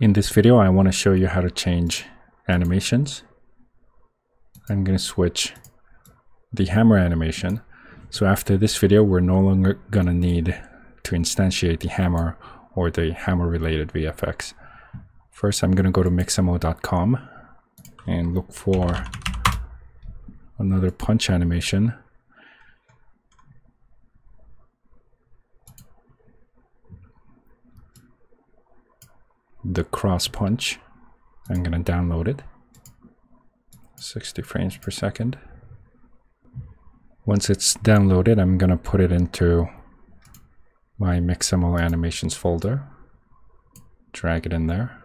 In this video, I want to show you how to change animations. I'm going to switch the hammer animation. So after this video, we're no longer going to need to instantiate the hammer or the hammer related VFX. First, I'm going to go to mixamo.com and look for another punch animation. The cross punch. I'm going to download it. 60 frames per second. Once it's downloaded, I'm going to put it into my Mixamo animations folder. Drag it in there.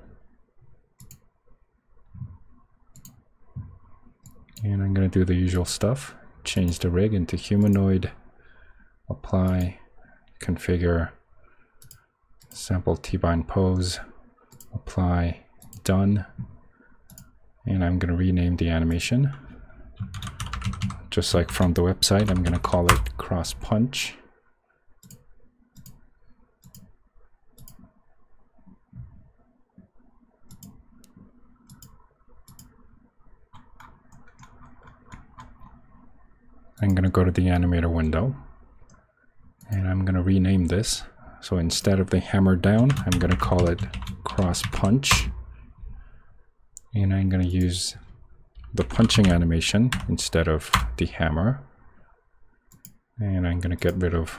And I'm going to do the usual stuff. Change the rig into humanoid. Apply. Configure. Sample T-bind pose. Apply, done, and I'm going to rename the animation. Just like from the website, I'm going to call it cross punch. I'm going to go to the animator window and I'm going to rename this. So instead of the hammer down, I'm going to call it cross punch. And I'm going to use the punching animation instead of the hammer. And I'm going to get rid of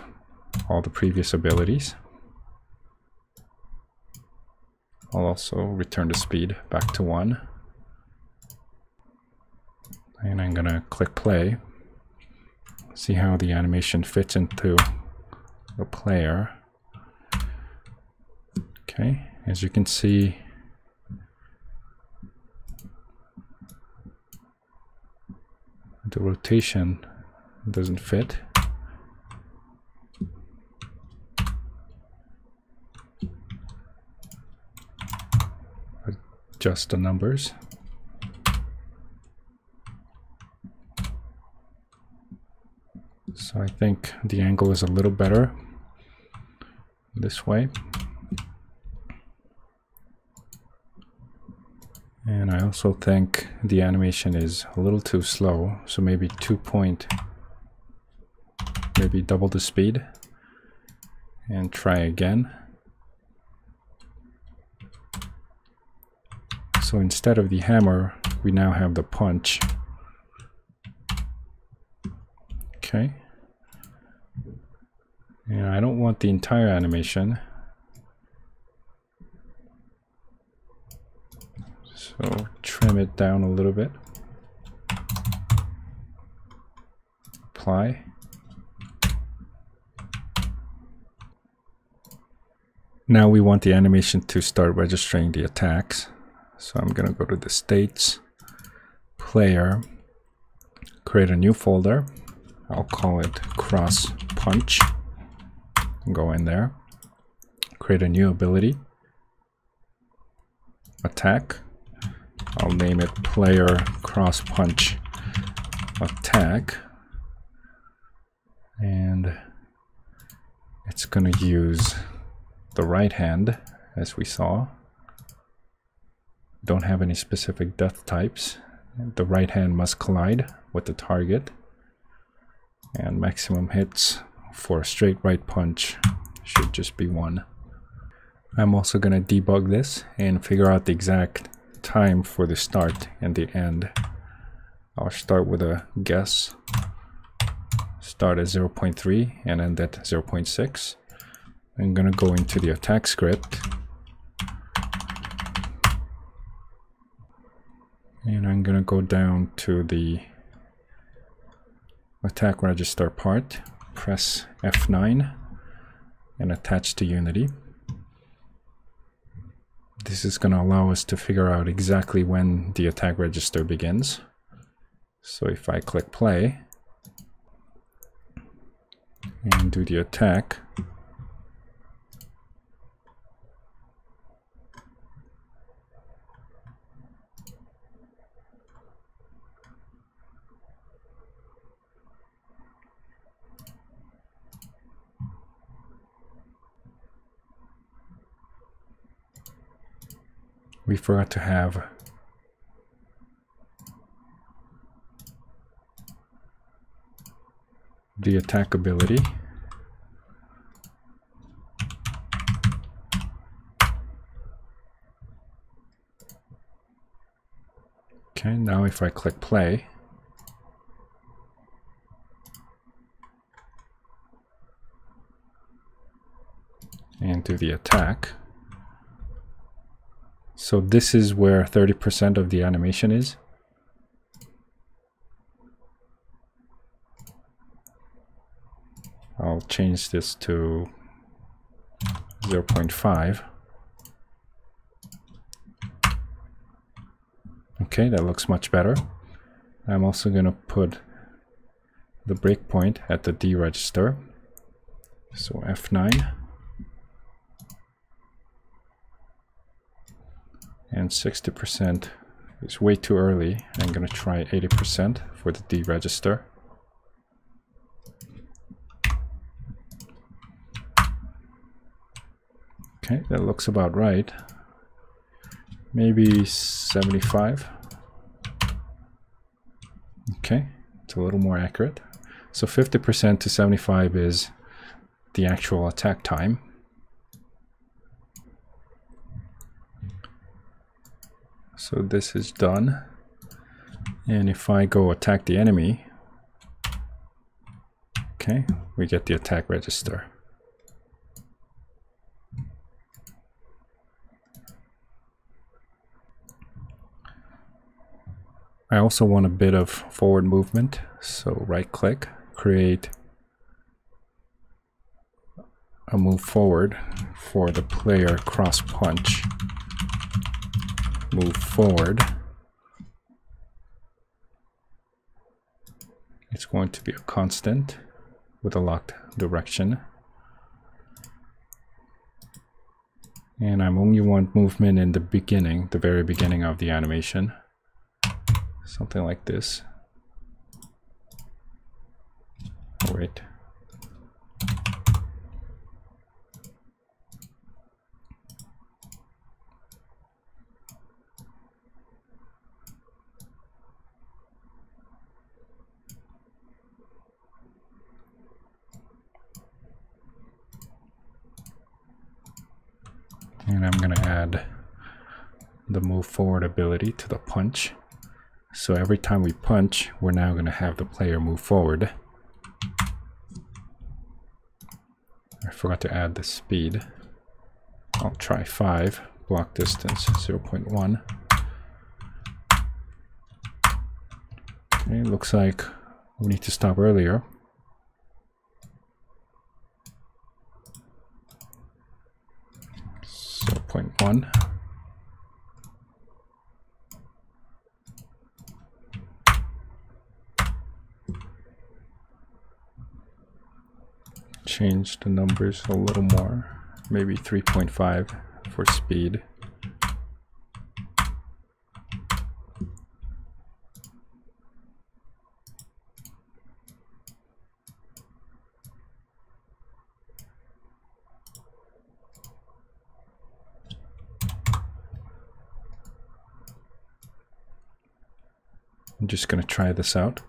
all the previous abilities. I'll also return the speed back to 1. And I'm going to click play. See how the animation fits into the player. Okay, as you can see, the rotation doesn't fit. Adjust the numbers. So I think the angle is a little better this way. And I also think the animation is a little too slow, so maybe maybe double the speed and try again. So instead of the hammer, we now have the punch. Okay. And I don't want the entire animation. So trim it down a little bit. Apply. Now we want the animation to start registering the attacks. So I'm going to go to the states, player, create a new folder. I'll call it cross punch. Go in there, create a new ability, attack. I'll name it player cross punch attack, and it's going to use the right hand as we saw. Don't have any specific death types. The right hand must collide with the target, and maximum hits for a straight right punch should just be 1. I'm also going to debug this and figure out the exact time for the start and the end. I'll start with a guess. Start at 0.3 and end at 0.6. I'm going to go into the attack script. And I'm going to go down to the attack register part. Press F9 and attach to Unity. This is going to allow us to figure out exactly when the attack register begins. So if I click play and do the attack, we forgot to have the attack ability. Okay, now if I click play, and do the attack. So this is where 30% of the animation is. I'll change this to 0.5. Okay, that looks much better. I'm also going to put the breakpoint at the D register. So F9 and 60% is way too early. I'm going to try 80% for the D register. Okay, that looks about right. Maybe 75. Okay, it's a little more accurate. So 50% to 75 is the actual attack time. So this is done. And if I go attack the enemy, okay, we get the attack register. I also want a bit of forward movement, so right-click, create a move forward for the player cross-punch. Move forward. It's going to be a constant with a locked direction. And I only want movement in the beginning, the very beginning of the animation. Something like this. Oh, wait. And I'm going to add the move forward ability to the punch. So every time we punch, we're now going to have the player move forward. I forgot to add the speed. I'll try 5, block distance 0.1. Okay, looks like we need to stop earlier. So 0.1. Change the numbers a little more, maybe 3.5 for speed. I'm just going to try this out.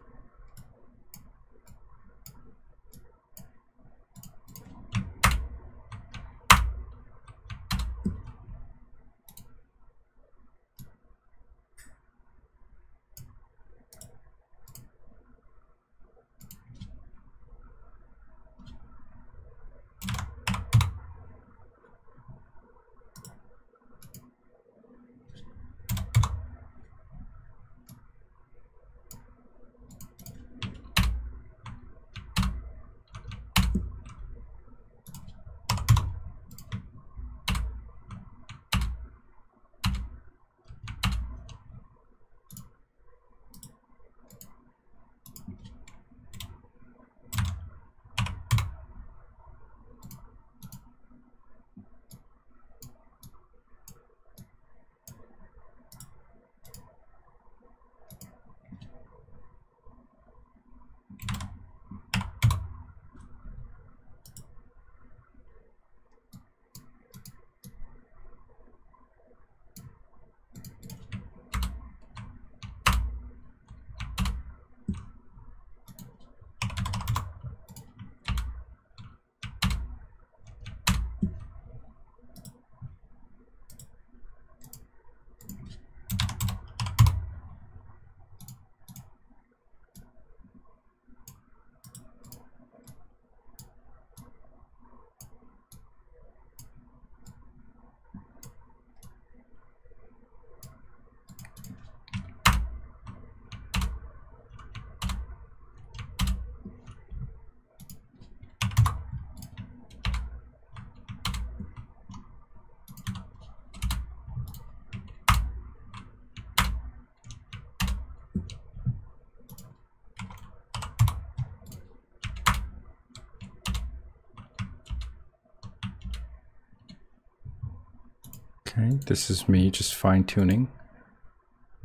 Okay, this is me just fine-tuning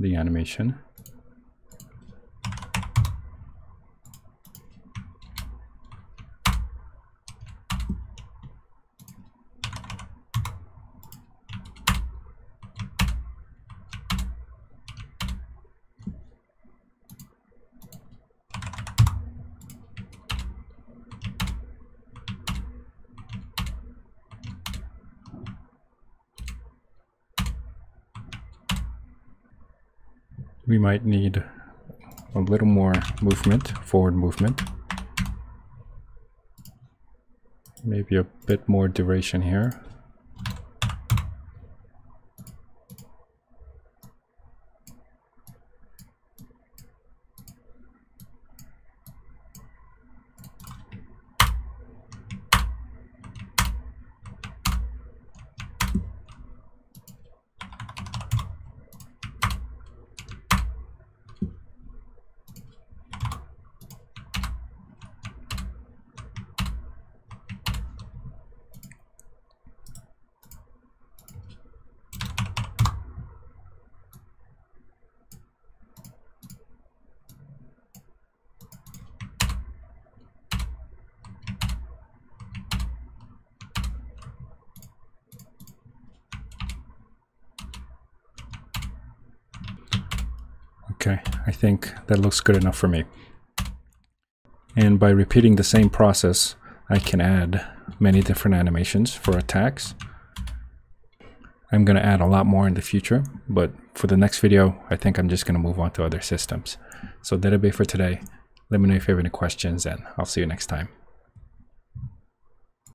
the animation. We might need a little more movement, forward movement. Maybe a bit more duration here. Okay, I think that looks good enough for me. And by repeating the same process, I can add many different animations for attacks. I'm going to add a lot more in the future, but for the next video, I think I'm just going to move on to other systems. So that'll be for today. Let me know if you have any questions, and I'll see you next time.